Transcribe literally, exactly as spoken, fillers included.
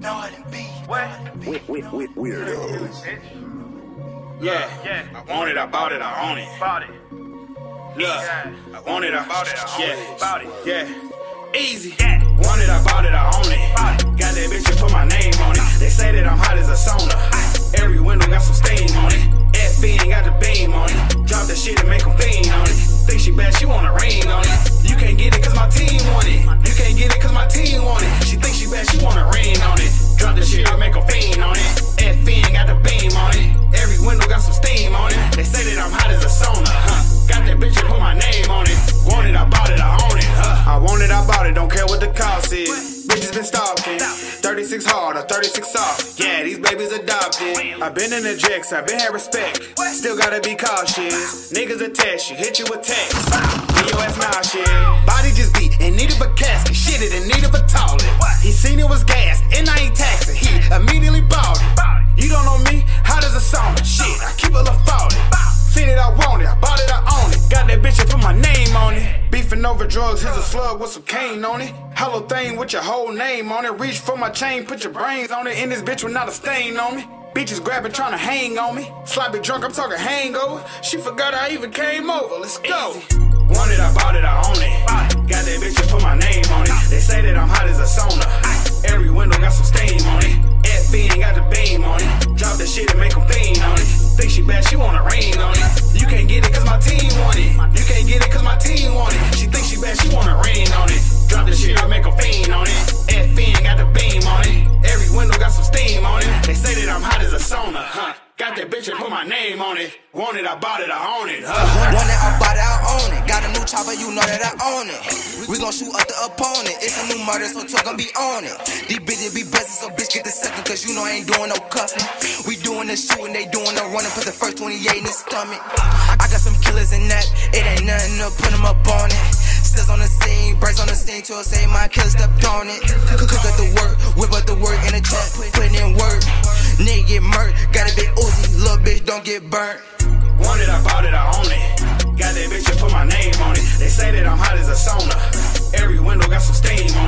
Know it and be. What? Be. We, we, we, weirdos. Yeah. Yeah. I want it, I bought it, I own it. Bought it. Look. Yeah. I want it, I bought it, I own yeah. it. Bought it. Yeah. Easy. Yeah. Want it, I bought it, I own it. Bought it. Got that bitch to put my name on it. They say that I'm hot as a sauna. I, every window got some steam on it. F B ain't got the beam on it. Drop that shit and make them pain on it. Think she bad, she want a ring on it. You can't get it cause my team want it. You can't get it cause my team want it. She think she bad, she want a ring on it. Drop the shit, I make a fiend on it. F B ain't got the beam on it. Every window got some steam on it. They say that I'm hot as a sauna, huh? Got that bitch to put my name on it. Want it, I bought it, I own it, huh? I want it, I bought it, don't care what the cost is. Bitches been stalking, thirty-six hard or thirty-six soft. Yeah, these babies adopted. I've been in the jacks, I've been had respect. Still gotta be cautious. Niggas attach you, hit you with text. Leave your ass nauseous. Body just beat, in need of a casket. Shit, it in need of a toilet. He seen it was gas, and I ain't taxing. He immediately bought it. You don't know me? How does it sound? Shit, I keep a little faulty. Seen it, I want it. I bought it, I own it. Got that bitch and put my name on it. Beefing over drugs, here's a slug with some cane on it. Hollow thing with your whole name on it. Reach for my chain, put your brains on it. In this bitch with not a stain on me. Bitches grabbing, trying to hang on me. Sloppy drunk, I'm talking hangover. She forgot I even came over. Let's go. Easy. Want it, I bought it, I own it. Got that bitch to put my name on it. They say that I'm hot as a sauna. Every window got some steam on it. F B ain't got the beam on it. Drop that shit and make them fiend on it. Think she bad, she want a ring on it. You can't get it cause my team want it. You can't get it cause my team want it. She think she bad, she want a ring on it. Drop the shit, I make a fiend on it. F N got the beam on it. Every window got some steam on it. They say that I'm hot as a sauna, huh? Got that bitch and put my name on it. Want it, I bought it, I own it, huh? Want it, I bought it, I own it. Got a new chopper, you know that I own it. We gon' shoot up the opponent. It's a new murder, so talk gon' be on it. These bitches be buzzing, so bitch get the second, cause you know I ain't doing no cuffing. We doing the shooting, they doing the running. Put the first twenty-eight in his stomach. I got some killers in that. It ain't nothing to put them up on it. Stills on the scene, breaks on the scene till I say my killer stepped on it. Cook up the work, whip up the work in the trap, putting in work. Nigga get murked, got a big Uzi, little bitch don't get burnt. Want it, I bought it, I own it. Got that bitch and put my name on it. They say that I'm hot as a sauna. Every window got some steam on it.